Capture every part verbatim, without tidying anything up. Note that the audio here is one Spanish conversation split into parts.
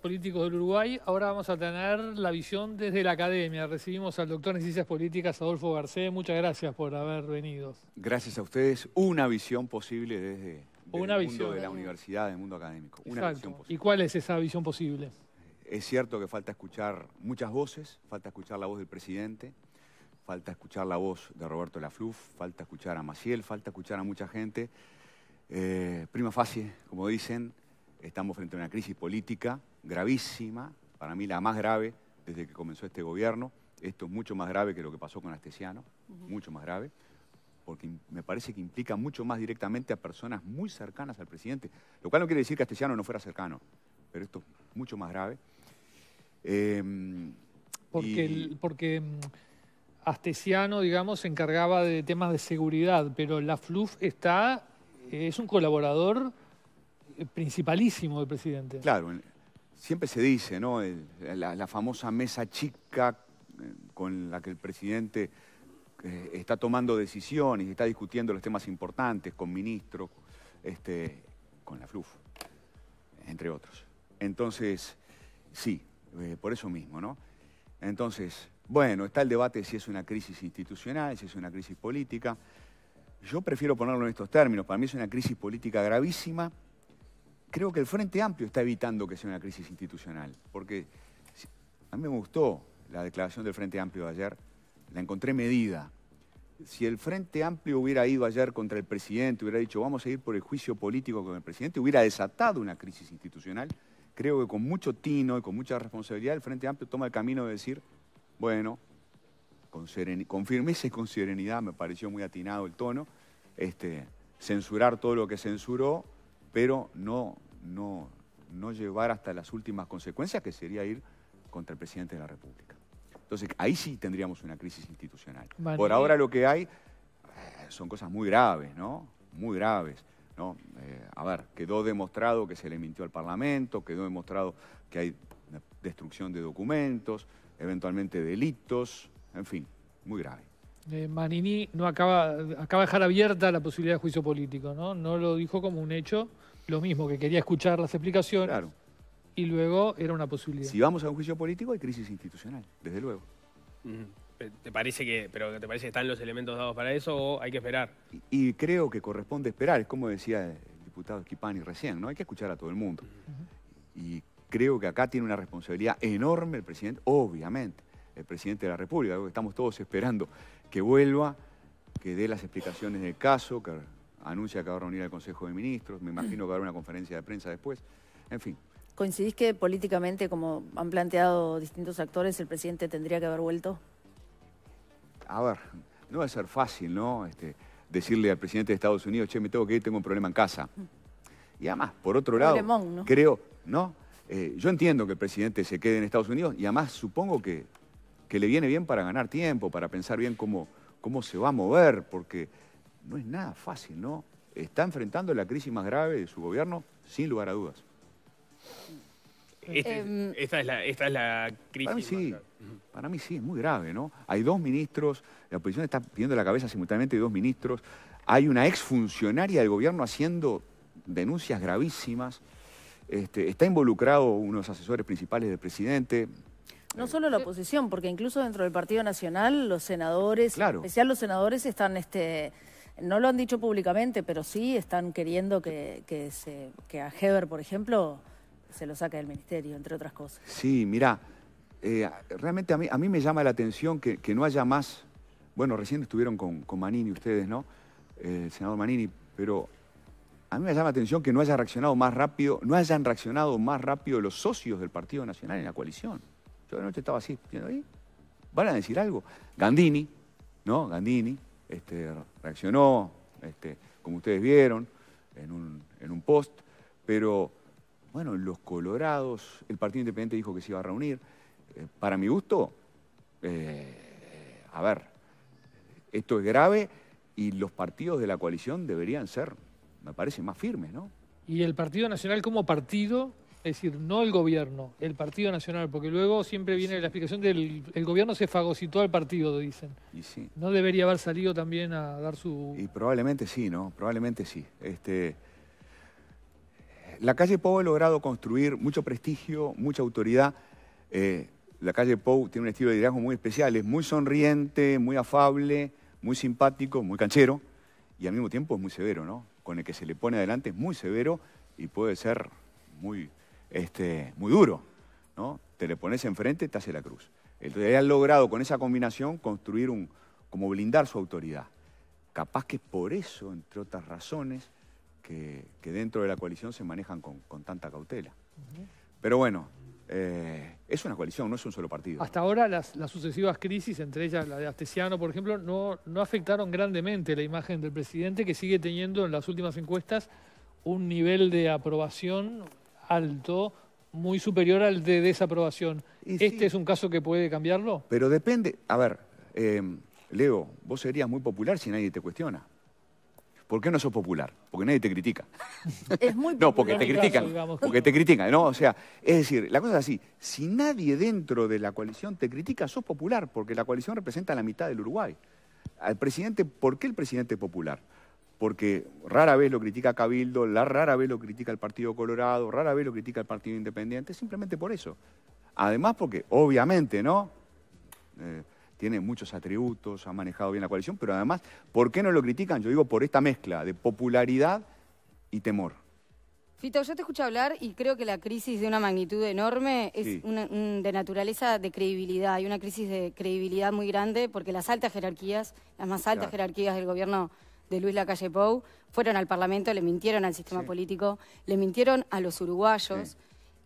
Políticos del Uruguay, ahora vamos a tener la visión desde la academia. Recibimos al doctor en Ciencias Políticas, Adolfo Garcé. Muchas gracias por haber venido. Gracias a ustedes. Una visión posible desde, desde una el visión. mundo de la universidad, del mundo académico. Exacto. Una visión posible. ¿Y cuál es esa visión posible? Es cierto que falta escuchar muchas voces, falta escuchar la voz del presidente, falta escuchar la voz de Roberto Lafluf, falta escuchar a Maciel, falta escuchar a mucha gente. Eh, prima facie, como dicen, estamos frente a una crisis política gravísima, para mí la más grave desde que comenzó este gobierno. Esto es mucho más grave que lo que pasó con Astesiano, uh-huh. mucho más grave, porque me parece que implica mucho más directamente a personas muy cercanas al presidente, lo cual no quiere decir que Astesiano no fuera cercano, pero esto es mucho más grave. Eh, porque, y... el, porque Astesiano, digamos, se encargaba de temas de seguridad, pero Lafluf está, es un colaborador principalísimo del presidente. Claro, siempre se dice, ¿no? El, la, la famosa mesa chica con la que el presidente eh, está tomando decisiones, está discutiendo los temas importantes con ministros, este, con Lafluf, entre otros. Entonces, sí, eh, por eso mismo, ¿no? Entonces, bueno, está el debate de si es una crisis institucional, si es una crisis política. Yo prefiero ponerlo en estos términos. Para mí es una crisis política gravísima. Creo que el Frente Amplio está evitando que sea una crisis institucional, porque a mí me gustó la declaración del Frente Amplio de ayer, la encontré medida. Si el Frente Amplio hubiera ido ayer contra el presidente, hubiera dicho vamos a ir por el juicio político con el presidente, hubiera desatado una crisis institucional. Creo que con mucho tino y con mucha responsabilidad el Frente Amplio toma el camino de decir, bueno, con, con firmeza y con serenidad, me pareció muy atinado el tono, este, censurar todo lo que censuró, pero no, no, no llevar hasta las últimas consecuencias, que sería ir contra el presidente de la República. Entonces, ahí sí tendríamos una crisis institucional. Manini. Por ahora lo que hay son cosas muy graves, ¿no? Muy graves, ¿no? Eh, a ver, quedó demostrado que se le mintió al Parlamento, quedó demostrado que hay destrucción de documentos, eventualmente delitos, en fin, muy grave. Eh, Manini no acaba, acaba de dejar abierta la posibilidad de juicio político, ¿no? No lo dijo como un hecho, lo mismo, que quería escuchar las explicaciones, claro. Y luego era una posibilidad. Si vamos a un juicio político hay crisis institucional, desde luego. ¿Te parece que, pero te parece que están los elementos dados para eso o hay que esperar? Y, y creo que corresponde esperar, es como decía el diputado Kipani recién, ¿no? Hay que escuchar a todo el mundo. Uh-huh. Y creo que acá tiene una responsabilidad enorme el presidente, obviamente, el presidente de la República, algo que estamos todos esperando, que vuelva, que dé las explicaciones del caso, que anuncia que va a reunir al Consejo de Ministros, me imagino que habrá una conferencia de prensa después, en fin. ¿Coincidís que políticamente, como han planteado distintos actores, el presidente tendría que haber vuelto? A ver, no va a ser fácil, ¿no? Este, decirle al presidente de Estados Unidos, che, me tengo que ir, tengo un problema en casa. Y además, por otro lado, Lemón, ¿no? creo, ¿no? Eh, yo entiendo que el presidente se quede en Estados Unidos y además supongo que que le viene bien para ganar tiempo, para pensar bien cómo, cómo se va a mover, porque no es nada fácil, ¿no? Está enfrentando la crisis más grave de su gobierno, sin lugar a dudas. Este, eh, esta, es la, esta es la crisis para mí sí, más grave. Para mí sí, es muy grave, ¿no? Hay dos ministros, la oposición está pidiendo la cabeza simultáneamente de dos ministros, hay una exfuncionaria del gobierno haciendo denuncias gravísimas, este, está involucrado unos asesores principales del presidente. No solo la oposición, porque incluso dentro del Partido Nacional los senadores, claro. en especial los senadores, están, este, no lo han dicho públicamente, pero sí están queriendo que, que, se, que a Heber, por ejemplo, se lo saque del ministerio, entre otras cosas. Sí, mirá, eh, realmente a mí, a mí me llama la atención que, que no haya más... Bueno, recién estuvieron con, con Manini ustedes, ¿no? El senador Manini, pero a mí me llama la atención que no haya reaccionado más rápido, no hayan reaccionado más rápido los socios del Partido Nacional en la coalición. Yo anoche estaba así, ¿eh? ¿Van a decir algo? Gandini, ¿no? Gandini este, reaccionó, este, como ustedes vieron, en un, en un post, pero, bueno, los colorados, el Partido Independiente dijo que se iba a reunir. Eh, para mi gusto, eh, a ver, esto es grave y los partidos de la coalición deberían ser, me parece, más firmes, ¿no? Y el Partido Nacional como partido... Es decir, no el gobierno, el Partido Nacional, porque luego siempre viene la explicación del el gobierno se fagocitó al partido, dicen. Y sí. ¿No debería haber salido también a dar su...? Y probablemente sí, ¿no? Probablemente sí. Este, Lacalle Pou ha logrado construir mucho prestigio, mucha autoridad. Eh, Lacalle Pou tiene un estilo de liderazgo muy especial, es muy sonriente, muy afable, muy simpático, muy canchero y al mismo tiempo es muy severo, ¿no? Con el que se le pone adelante es muy severo y puede ser muy, este, muy duro, ¿no? Te le pones enfrente, te hace la cruz. Entonces, han logrado con esa combinación construir un, como blindar su autoridad. Capaz que por eso, entre otras razones, que, que dentro de la coalición se manejan con, con tanta cautela. Uh-huh. Pero bueno, eh, es una coalición, no es un solo partido. Hasta ahora las, las sucesivas crisis, entre ellas la de Astesiano, por ejemplo, no, no afectaron grandemente la imagen del presidente, que sigue teniendo en las últimas encuestas un nivel de aprobación alto, muy superior al de desaprobación. Y ¿Este sí. es un caso que puede cambiarlo? Pero depende... A ver, eh, Leo, vos serías muy popular si nadie te cuestiona. ¿Por qué no sos popular? Porque nadie te critica. Es muy popular. No, porque te critican. Digamos, porque te critican, ¿no? O sea, es decir, la cosa es así. Si nadie dentro de la coalición te critica, sos popular, porque la coalición representa la mitad del Uruguay. Al presidente, ¿por qué el presidente es popular? Porque rara vez lo critica Cabildo, la rara vez lo critica el Partido Colorado, rara vez lo critica el Partido Independiente, simplemente por eso. Además porque, obviamente, ¿no? Eh, tiene muchos atributos, ha manejado bien la coalición, pero además, ¿por qué no lo critican? Yo digo por esta mezcla de popularidad y temor. Fito, yo te escucho hablar y creo que la crisis de una magnitud enorme es sí. una, un, de naturaleza de credibilidad. Hay una crisis de credibilidad muy grande porque las altas jerarquías, las más altas claro. jerarquías del gobierno de Luis Lacalle Pou, fueron al Parlamento, le mintieron al sistema sí. político, le mintieron a los uruguayos, sí.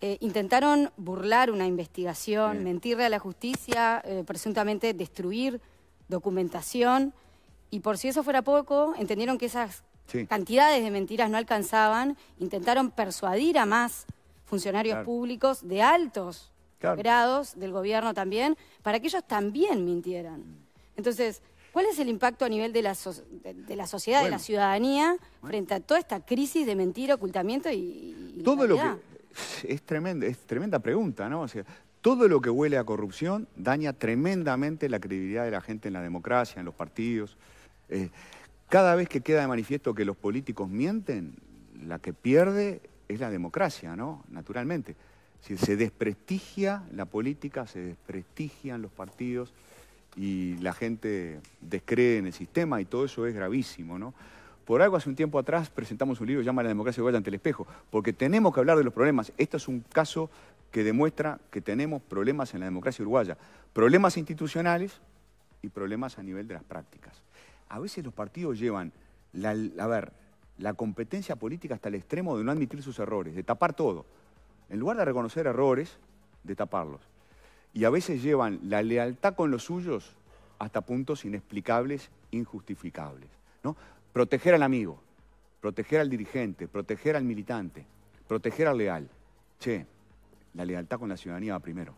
eh, intentaron burlar una investigación, sí. mentirle a la justicia, eh, presuntamente destruir documentación, y por si eso fuera poco, entendieron que esas sí. cantidades de mentiras no alcanzaban, intentaron persuadir a más funcionarios claro. públicos de altos claro. grados del gobierno también, para que ellos también mintieran. Entonces... ¿Cuál es el impacto a nivel de la, so de, de la sociedad, bueno, de la ciudadanía, bueno. frente a toda esta crisis de mentira, ocultamiento y, y todo lo que es tremendo, es tremenda pregunta, ¿no? O sea, todo lo que huele a corrupción daña tremendamente la credibilidad de la gente en la democracia, en los partidos. Eh, cada vez que queda de manifiesto que los políticos mienten, la que pierde es la democracia, ¿no? Naturalmente. Si se desprestigia la política, se desprestigian los partidos... y la gente descree en el sistema y todo eso es gravísimo, ¿no? Por algo hace un tiempo atrás presentamos un libro que se llama La democracia uruguaya ante el espejo, porque tenemos que hablar de los problemas. Este es un caso que demuestra que tenemos problemas en la democracia uruguaya, problemas institucionales y problemas a nivel de las prácticas. A veces los partidos llevan la, a ver, la competencia política hasta el extremo de no admitir sus errores, de tapar todo. En lugar de reconocer errores, de taparlos. Y a veces llevan la lealtad con los suyos hasta puntos inexplicables, injustificables, ¿no? Proteger al amigo, proteger al dirigente, proteger al militante, proteger al leal. Che, la lealtad con la ciudadanía va primero.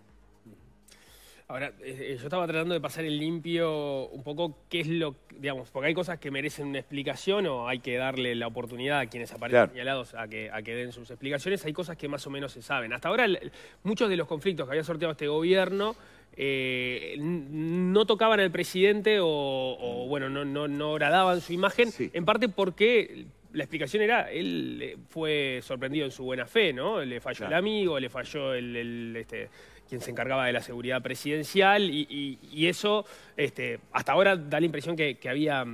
Ahora, eh, yo estaba tratando de pasar el limpio un poco qué es lo, digamos, porque hay cosas que merecen una explicación o hay que darle la oportunidad a quienes aparecen claro. señalados a que, a que den sus explicaciones. Hay cosas que más o menos se saben. Hasta ahora, el, muchos de los conflictos que había sorteado este gobierno eh, no tocaban al presidente o, o bueno, no, no, no agradaban su imagen, sí. en parte porque... La explicación era, él fue sorprendido en su buena fe, ¿no? Le falló claro. el amigo, le falló el, el, este, quien se encargaba de la seguridad presidencial y, y, y eso este, hasta ahora da la impresión que, que había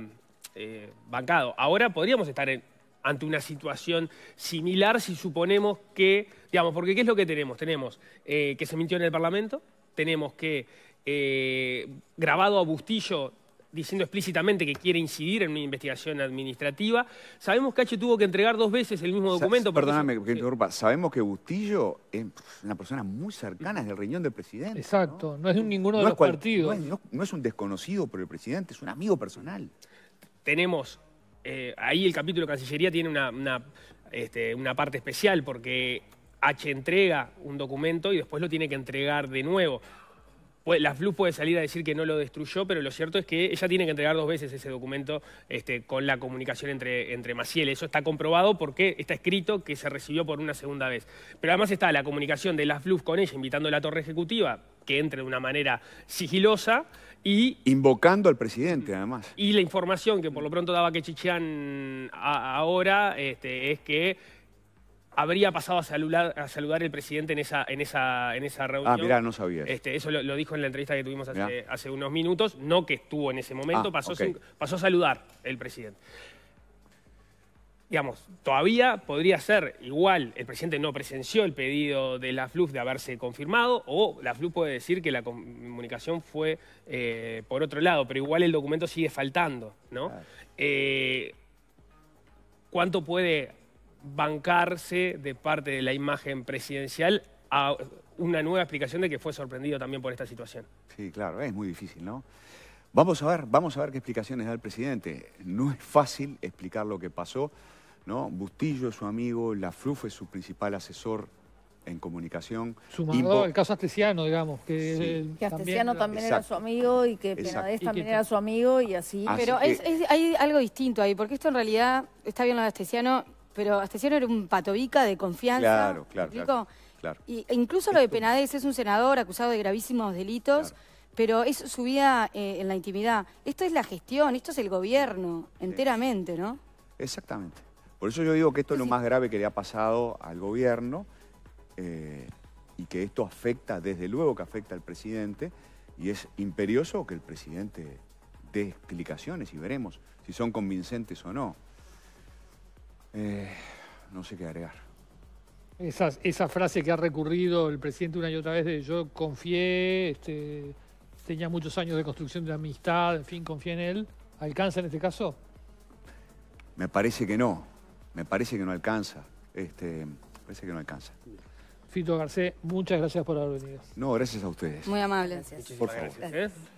eh, bancado. Ahora podríamos estar en, ante una situación similar si suponemos que, digamos, porque ¿qué es lo que tenemos? Tenemos eh, que se mintió en el Parlamento, tenemos que eh, grabado a Bustillo... diciendo explícitamente que quiere incidir en una investigación administrativa. Sabemos que H tuvo que entregar dos veces el mismo documento. Perdóname, eso... que interrumpa. Sabemos que Bustillo es una persona muy cercana, es del riñón del presidente. Exacto, no, no es de ninguno de no los cual... partidos. No es, no, no es un desconocido por el presidente, es un amigo personal. Tenemos, eh, ahí el capítulo Cancillería tiene una, una, este, una parte especial porque H entrega un documento y después lo tiene que entregar de nuevo. Lafluf puede salir a decir que no lo destruyó, pero lo cierto es que ella tiene que entregar dos veces ese documento este, con la comunicación entre, entre Maciel. Eso está comprobado porque está escrito que se recibió por una segunda vez. Pero además está la comunicación de Lafluf con ella, invitando a la Torre Ejecutiva, que entre de una manera sigilosa y... Invocando al presidente, además. Y la información que por lo pronto daba Kechichián ahora este, es que... habría pasado a saludar, a saludar el presidente en esa, en esa, en esa reunión. Ah, mirá, no sabía. Este, eso lo, lo dijo en la entrevista que tuvimos hace, hace unos minutos, no que estuvo en ese momento, ah, pasó, okay. sin, pasó a saludar el presidente. Digamos, todavía podría ser igual, el presidente no presenció el pedido de Lafluf de haberse confirmado, o Lafluf puede decir que la comunicación fue eh, por otro lado, pero igual el documento sigue faltando, ¿no? Claro. Eh, ¿Cuánto puede bancarse de parte de la imagen presidencial a una nueva explicación de que fue sorprendido también por esta situación? Sí, claro, es muy difícil, ¿no? Vamos a ver, vamos a ver qué explicaciones da el presidente. No es fácil explicar lo que pasó, ¿no? Bustillo es su amigo, Lafluf es su principal asesor en comunicación. Sumado al caso Astesiano, digamos. Que, sí. el, que Astesiano también, también era su amigo y que Penades también era su amigo y así. así Pero que... es, es, hay algo distinto ahí, porque esto en realidad, está bien lo de Astesiano, pero Astesiano era un patobica de confianza. Claro, claro, claro, claro. Y incluso lo de Penades, es un senador acusado de gravísimos delitos, claro. Pero es su vida eh, en la intimidad. Esto es la gestión, esto es el gobierno, enteramente, ¿no? Exactamente. Por eso yo digo que esto es lo más grave que le ha pasado al gobierno eh, y que esto afecta, desde luego que afecta al presidente, y es imperioso que el presidente dé explicaciones y veremos si son convincentes o no. Eh, no sé qué agregar. Esas, esa frase que ha recurrido el presidente una y otra vez de yo confié... este... Tenía muchos años de construcción de amistad, en fin, confía en él. ¿Alcanza en este caso? Me parece que no. Me parece que no alcanza. Este, me parece que no alcanza. Fito Garcé, muchas gracias por haber venido. No, gracias a ustedes. Muy amable. Gracias. Por favor. Gracias.